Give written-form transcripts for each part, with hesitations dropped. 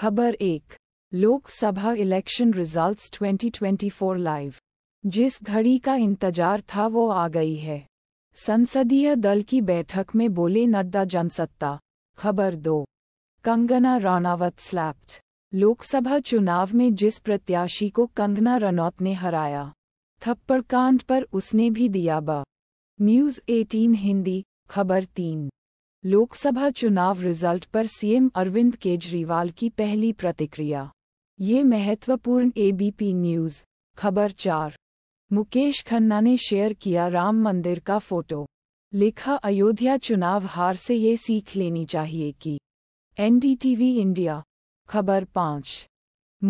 खबर 1 Lok Sabha election results 2024 live. जिस घड़ी का इंतजार था वो आ गई है। संसदीय दल की बैठक में बोले नड्डा जनसत्ता। खबर 2 कंगना रनौत स्लैप्ड। लोकसभा चुनाव में जिस प्रत्याशी को कंगना रनौत ने हराया, थप्पड़कांड पर उसने भी दिया बा। न्यूज़ 18 हिंदी। खबर 3 लोकसभा चुनाव रिजल्ट पर सीएम अरविंद केजरीवाल की पहली प्रतिक्रिया, ये महत्वपूर्ण एबीपी न्यूज़। खबर 4 मुकेश खन्ना ने शेयर किया राम मंदिर का फोटो, लिखा अयोध्या चुनाव हार से ये सीख लेनी चाहिए कि एनडीटीवी इंडिया। खबर 5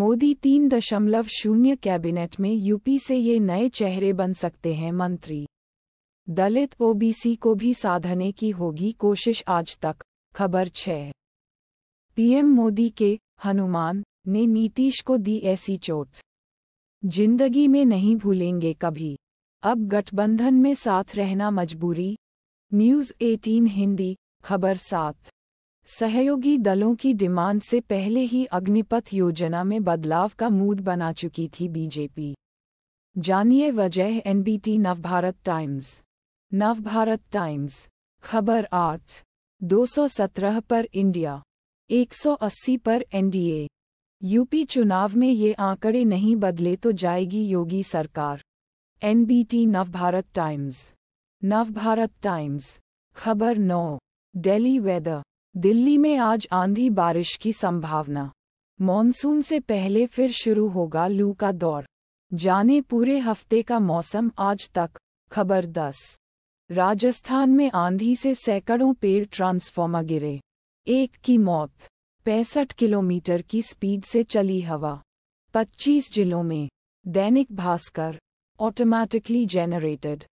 मोदी 3.0 कैबिनेट में यूपी से ये नए चेहरे बन सकते हैं मंत्री, दलित ओबीसी को भी साधने की होगी कोशिश। आज तक। खबर 6 पीएम मोदी के हनुमान ने नीतीश को दी ऐसी चोट, जिंदगी में नहीं भूलेंगे कभी, अब गठबंधन में साथ रहना मजबूरी। न्यूज़ 18 हिंदी। खबर 7 सहयोगी दलों की डिमांड से पहले ही अग्निपथ योजना में बदलाव का मूड बना चुकी थी बीजेपी, जानिए वजह। NBT Navbharat Times. Navbharat Times. खबर 8 217 पर इंडिया, 180 पर एनडीए। यूपी चुनाव में ये आंकड़े नहीं बदले तो जाएगी योगी सरकार। NBT Navbharat Times. Navbharat Times. खबर 9 दिल्ली वेदर। दिल्ली में आज आंधी बारिश की संभावना, मॉनसून से पहले फिर शुरू होगा लू का दौर, जाने पूरे हफ्ते का मौसम। आज तक। खबर 10 राजस्थान में आंधी से सैकड़ों पेड़ ट्रांसफॉर्मर गिरे, एक की मौत। 65 किलोमीटर की स्पीड से चली हवा, 25 जिलों में। दैनिक भास्कर। Automatically generated.